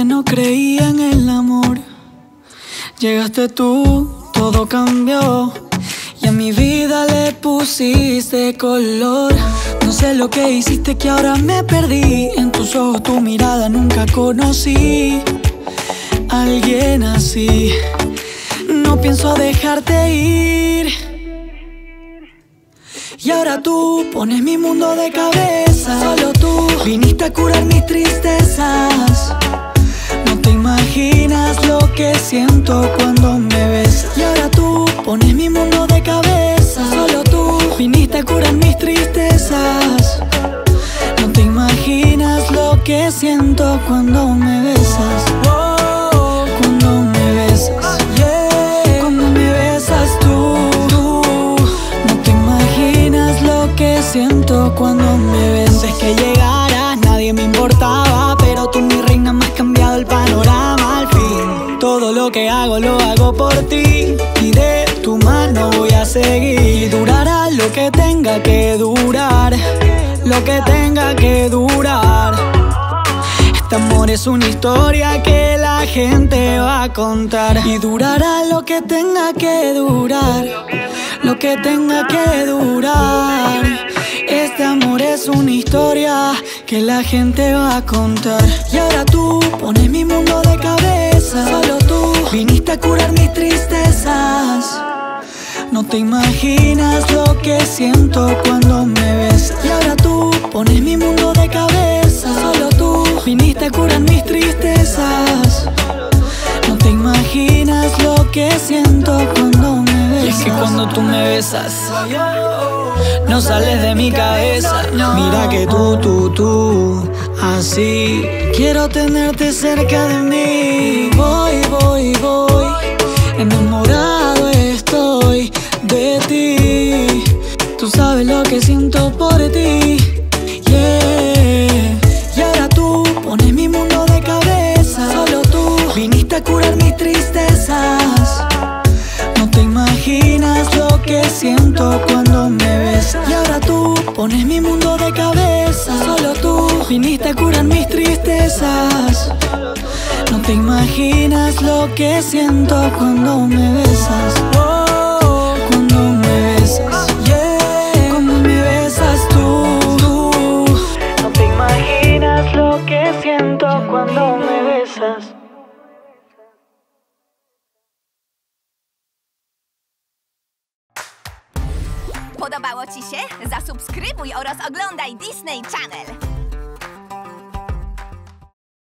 antes no creía en el amor. Llegaste tú, todo cambió, y a mi vida le pusiste color. No sé lo que hiciste que ahora me perdí. En tus ojos, tu mirada, nunca conocí a alguien así. No pienso dejarte ir. Y ahora tú pones mi mundo de cabeza. Solo tú viniste a curar mis tristezas. No te imaginas lo que siento cuando me ves. Y ahora tú pones mi mundo de cabeza. Solo tú viniste a curar mis tristezas. No te imaginas lo que siento cuando me besas. Cuando me besas. Siento cuando me ves. Es que llegaras, nadie me importaba, pero tú, mi reina, me has cambiado el panorama al fin. Todo lo hago por ti, y de tu mano voy a seguir. Durará lo que tenga que durar, lo que tenga que durar. Este amor es una historia que la gente va a contar, y durará lo que tenga que durar, lo que tenga que durar. Este amor es una historia que la gente va a contar. Y ahora tú pones mi mundo de cabeza. Solo tú viniste a curar mis tristezas. No te imaginas lo que siento cuando me ves. Y ahora tú pones mi mundo de cabeza. Solo tú viniste a curar mis tristezas. No te imaginas lo que siento cuando me besas. Y es que cuando tú me besas, no sales de mi cabeza. Mira que tú, así quiero tenerte cerca de mí. Voy, enamorado estoy de ti. Tú sabes lo que siento por ti, yeah. Y ahora tú pones mi mundo de cabeza. Solo tú viniste a curar mis tristezas. No te imaginas lo que siento cuando me ves. Y ahora tú pones mi mundo de cabeza. Solo tú viniste a curar mis tristezas. No te imaginas lo que siento cuando me besas. Cuando me besas, yeah. Cuando me besas tú. No te imaginas lo que siento cuando me besas. Podobało Ci się? Zasubskrybuj oraz oglądaj Disney Channel!